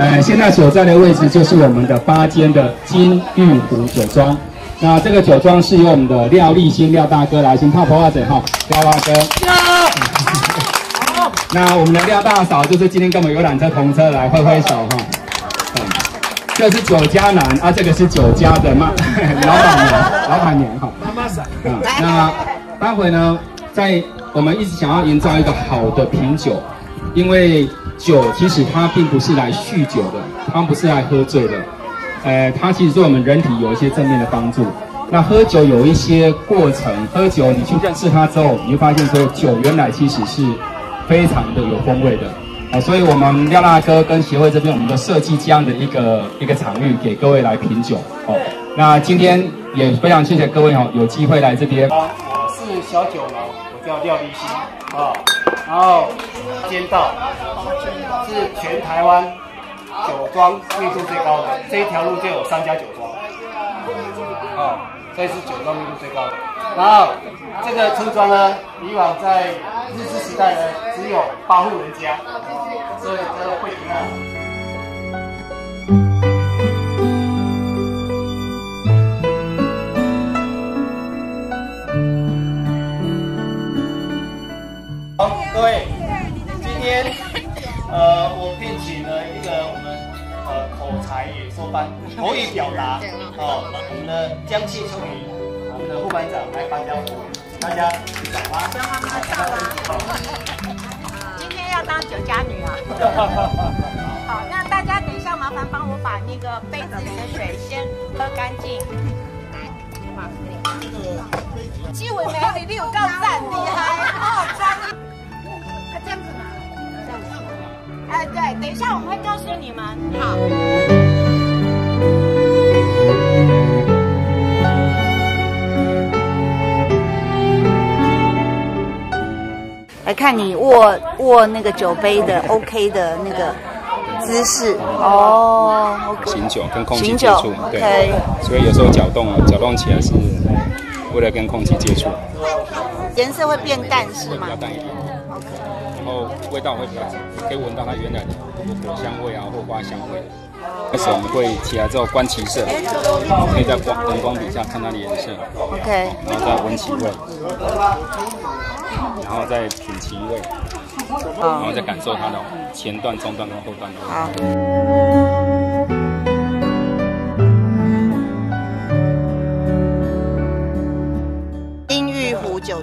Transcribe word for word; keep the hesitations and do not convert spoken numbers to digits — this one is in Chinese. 呃，现在所在的位置就是我们的八间的金玉湖酒庄。那这个酒庄是由我们的廖立新廖大哥来先泡泡者哈，廖大哥。好。那我们的廖大嫂就是今天跟我们游览车同车来挥挥手哈。这是酒家男啊，这个是酒家的嘛老板娘，老板娘哈。妈妈桑。那待会呢，在我们一直想要营造一个好的品酒，因为。 酒其实它并不是来酗酒的，它不是来喝醉的，呃，它其实对我们人体有一些正面的帮助。那喝酒有一些过程，喝酒你去认识它之后，你会发现说酒原来其实是非常的有风味的啊、呃。所以我们廖大哥跟协会这边，我们都设计这样的一个一个场域给各位来品酒哦。那今天也非常谢谢各位哦，有机会来这边。我是小酒楼，我叫廖立新啊。哦 然后，尖道是全台湾酒庄密度最高的，这一条路就有三家酒庄，哦，这是酒庄密度最高的。然后这个村庄呢，以往在日治时代呢，只有八户人家，所以这个会赢啊。 各位，今天呃，我聘请了一个我们呃口才演说班口语表达哦，我们的江姓村民，我们的副班长来颁奖，大家鼓掌啊！让他们看到了。今天要当酒家女啊！好，那大家等一下麻烦帮我把那个杯子里的水先喝干净。来，纪委美女，你有够赞，厉害，好赞！ 这样子吗？这样子。哎、呃，对，等一下我会告诉你们。好。来看你握握那个酒杯的 OK 的那个姿势哦。Okay、醒酒跟空气接触，对。Okay、所以有时候搅动啊，搅动起来是为了跟空气接触。颜色会变淡是吗？比较淡一点。 然后味道会比较，可以闻到它原来的果香味啊，或花香味。开始我们会起来之后观其色，可以在光灯光底下看它的颜色。OK。然后再闻其味，然后再品其味，然后再感受它的前段、中段跟后段的味道。 金玉湖酒